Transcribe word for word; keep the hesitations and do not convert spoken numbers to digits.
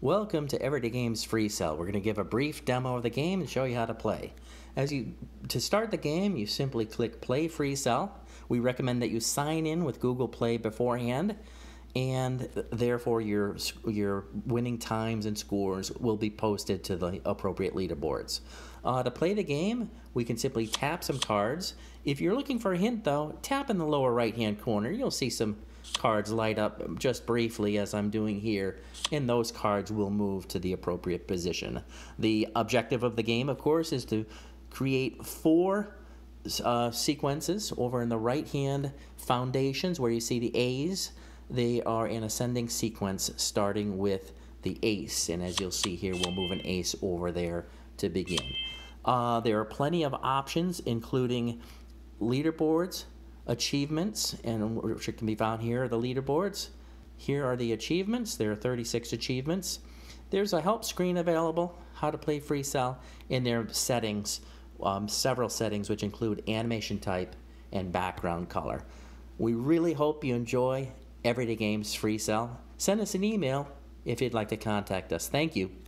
Welcome to EverydayGames FreeCell. We're going to give a brief demo of the game and show you how to play. As you to start the game, you simply click Play FreeCell. We recommend that you sign in with Google Play beforehand, and therefore your your winning times and scores will be posted to the appropriate leaderboards. Uh, to play the game, we can simply tap some cards. If you're looking for a hint, though, tap in the lower right-hand corner. You'll see some cards light up just briefly as I'm doing here, and those cards will move to the appropriate position. The objective of the game, of course, is to create four uh, sequences. Over in the right hand foundations where you see the A's, they are in ascending sequence starting with the ace, and as you'll see here, we'll move an ace over there to begin. Uh, there are plenty of options including leaderboards, achievements, and which can be found here are the leaderboards. Here are the achievements. There are thirty-six achievements. There's a help screen available, how to play FreeCell, and there are settings, um, several settings, which include animation type and background color. We really hope you enjoy EverydayGames FreeCell. Send us an email if you'd like to contact us. Thank you.